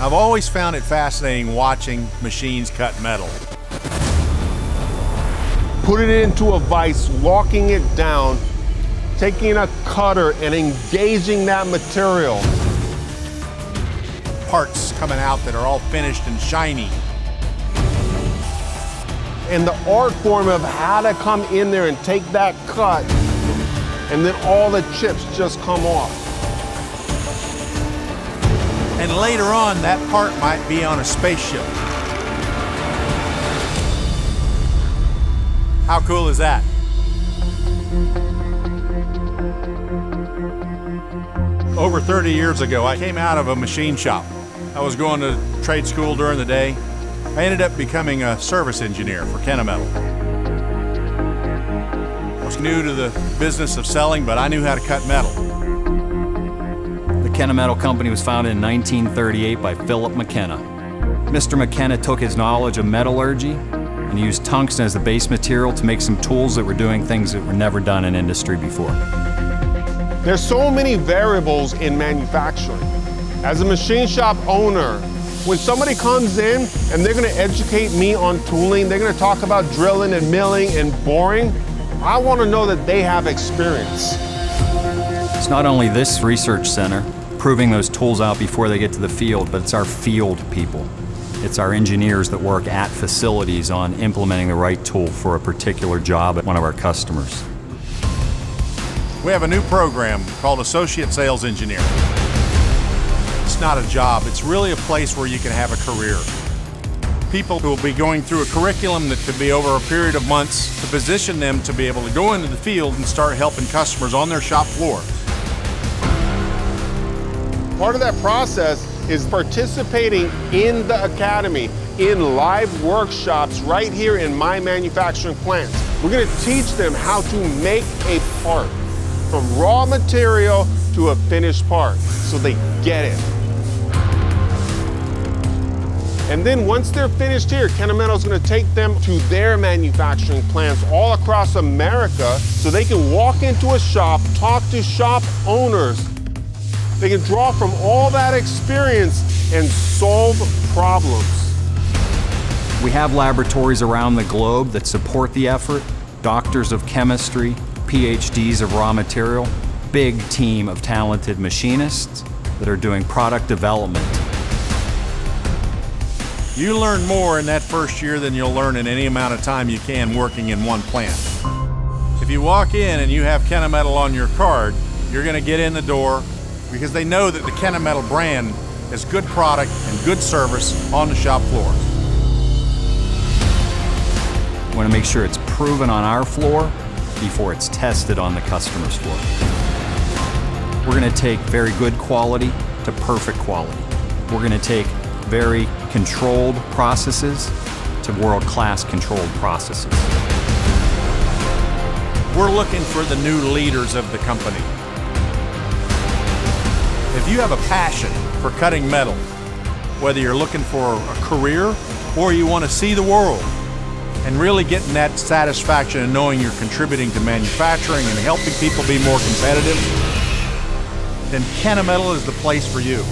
I've always found it fascinating watching machines cut metal. Putting it into a vise, locking it down, taking a cutter and engaging that material. Parts coming out that are all finished and shiny. And the art form of how to come in there and take that cut, and then all the chips just come off. And later on, that part might be on a spaceship. How cool is that? Over 30 years ago, I came out of a machine shop. I was going to trade school during the day. I ended up becoming a service engineer for Kennametal. I was new to the business of selling, but I knew how to cut metal. The Kennametal Company was founded in 1938 by Philip McKenna. Mr. McKenna took his knowledge of metallurgy and used tungsten as the base material to make some tools that were doing things that were never done in industry before. There's so many variables in manufacturing. As a machine shop owner, when somebody comes in and they're going to educate me on tooling, they're going to talk about drilling and milling and boring, I want to know that they have experience. It's not only this research center proving those tools out before they get to the field, but it's our field people. It's our engineers that work at facilities on implementing the right tool for a particular job at one of our customers. We have a new program called Associate Sales Engineer. It's not a job, it's really a place where you can have a career. People who will be going through a curriculum that could be over a period of months to position them to be able to go into the field and start helping customers on their shop floor. Part of that process is participating in the academy, in live workshops right here in my manufacturing plants. We're going to teach them how to make a part, from raw material to a finished part, so they get it. And then once they're finished here, Kennametal's going to take them to their manufacturing plants all across America so they can walk into a shop, talk to shop owners. They can draw from all that experience and solve problems. We have laboratories around the globe that support the effort, doctors of chemistry, PhDs of raw material, big team of talented machinists that are doing product development. You learn more in that first year than you'll learn in any amount of time you can working in one plant. If you walk in and you have Kennametal on your card, you're going to get in the door because they know that the Kennametal brand is good product and good service on the shop floor. We want to make sure it's proven on our floor before it's tested on the customer's floor. We're going to take very good quality to perfect quality. We're going to take very controlled processes to world-class controlled processes. We're looking for the new leaders of the company. If you have a passion for cutting metal, whether you're looking for a career or you want to see the world and really getting that satisfaction and knowing you're contributing to manufacturing and helping people be more competitive, then Kennametal is the place for you.